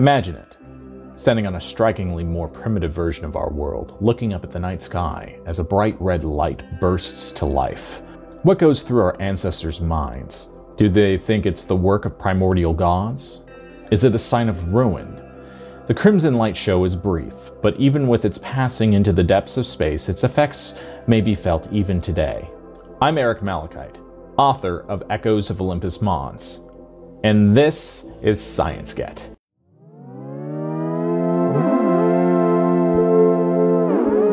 Imagine it, standing on a strikingly more primitive version of our world, looking up at the night sky as a bright red light bursts to life. What goes through our ancestors' minds? Do they think it's the work of primordial gods? Is it a sign of ruin? The Crimson Light Show is brief, but even with its passing into the depths of space, its effects may be felt even today. I'm Eric Malikyte, author of Echoes of Olympus Mons, and this is Science Get.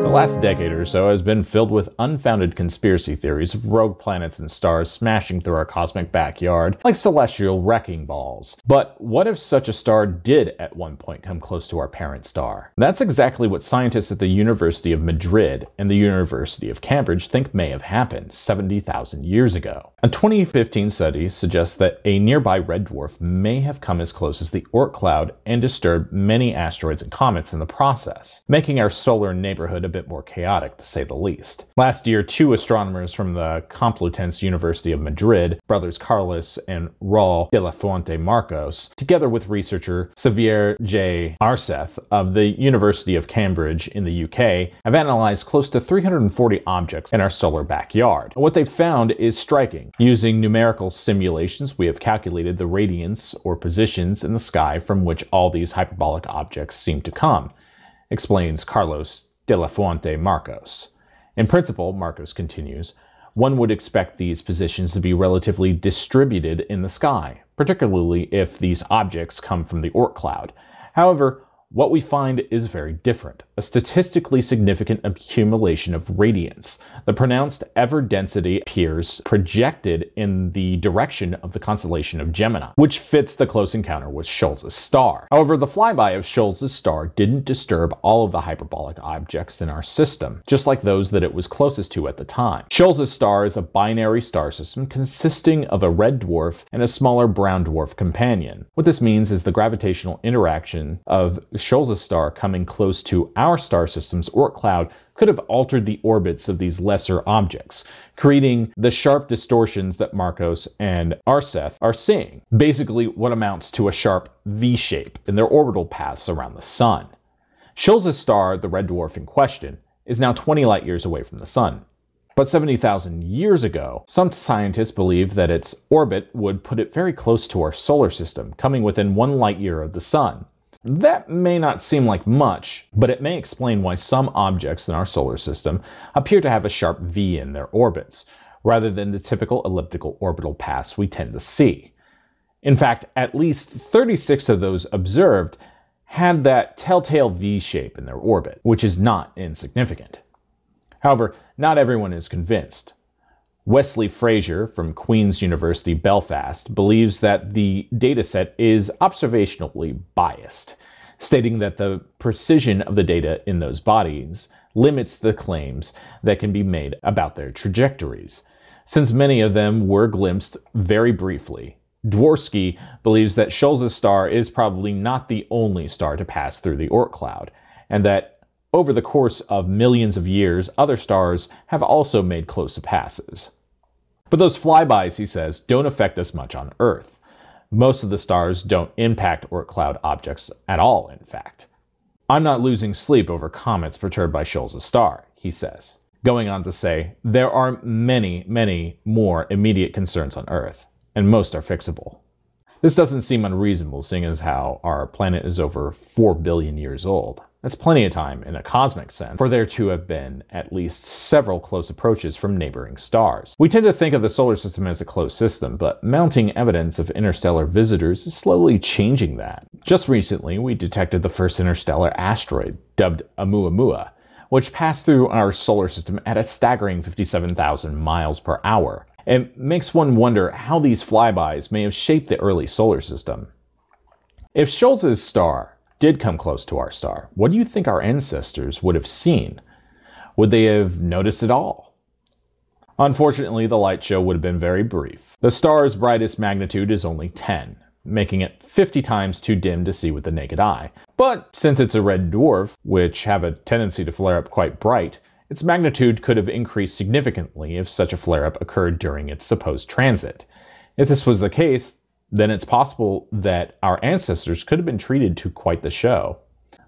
The last decade or so has been filled with unfounded conspiracy theories of rogue planets and stars smashing through our cosmic backyard like celestial wrecking balls. But what if such a star did at one point come close to our parent star? That's exactly what scientists at the University of Madrid and the University of Cambridge think may have happened 70,000 years ago. A 2015 study suggests that a nearby red dwarf may have come as close as the Oort cloud and disturbed many asteroids and comets in the process, making our solar neighborhood a bit more chaotic, to say the least. Last year, two astronomers from the Complutense University of Madrid, brothers Carlos and Raul de la Fuente Marcos, together with researcher Xavier J. Arseth of the University of Cambridge in the UK, have analyzed close to 340 objects in our solar backyard. And what they've found is striking. Using numerical simulations, we have calculated the radiance or positions in the sky from which all these hyperbolic objects seem to come, explains Carlos de la Fuente Marcos. In principle, Marcos continues, one would expect these positions to be relatively distributed in the sky, particularly if these objects come from the Oort cloud. However, what we find is very different, a statistically significant accumulation of radiance. The pronounced ever-density appears projected in the direction of the constellation of Gemini, which fits the close encounter with Scholz's star. However, the flyby of Scholz's star didn't disturb all of the hyperbolic objects in our system, just like those that it was closest to at the time. Scholz's star is a binary star system consisting of a red dwarf and a smaller brown dwarf companion. What this means is the gravitational interaction of Scholz's star coming close to our star system's Oort cloud could have altered the orbits of these lesser objects, creating the sharp distortions that Marcos and Arseth are seeing, basically what amounts to a sharp V shape in their orbital paths around the sun. Scholz's star, the red dwarf in question, is now 20 light years away from the sun. But 70,000 years ago, some scientists believed that its orbit would put it very close to our solar system, coming within 1 light year of the sun. That may not seem like much, but it may explain why some objects in our solar system appear to have a sharp V in their orbits, rather than the typical elliptical orbital paths we tend to see. In fact, at least 36 of those observed had that telltale V shape in their orbit, which is not insignificant. However, not everyone is convinced. Wesley Fraser from Queen's University Belfast believes that the dataset is observationally biased, stating that the precision of the data in those bodies limits the claims that can be made about their trajectories, since many of them were glimpsed very briefly. Dvorsky believes that Scholz's star is probably not the only star to pass through the Oort cloud, and that over the course of millions of years, other stars have also made closer passes. But those flybys, he says, don't affect us much on Earth. Most of the stars don't impact Oort cloud objects at all, in fact. I'm not losing sleep over comets perturbed by Scholz's star, he says, going on to say, there are many, many more immediate concerns on Earth, and most are fixable. This doesn't seem unreasonable, seeing as how our planet is over 4 billion years old. That's plenty of time, in a cosmic sense, for there to have been at least several close approaches from neighboring stars. We tend to think of the solar system as a closed system, but mounting evidence of interstellar visitors is slowly changing that. Just recently, we detected the first interstellar asteroid, dubbed Oumuamua, which passed through our solar system at a staggering 57,000 miles per hour. It makes one wonder how these flybys may have shaped the early solar system. If Scholz's star did come close to our star, what do you think our ancestors would have seen? Would they have noticed at all? Unfortunately, the light show would have been very brief. The star's brightest magnitude is only 10, making it 50 times too dim to see with the naked eye. But since it's a red dwarf, which have a tendency to flare up quite bright, its magnitude could have increased significantly if such a flare-up occurred during its supposed transit. If this was the case, then it's possible that our ancestors could have been treated to quite the show.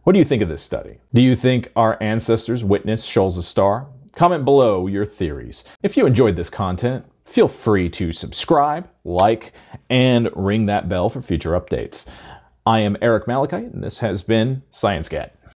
What do you think of this study? Do you think our ancestors witnessed Scholz's star? Comment below your theories. If you enjoyed this content, feel free to subscribe, like, and ring that bell for future updates. I am Eric Malikyte, and this has been Science Get.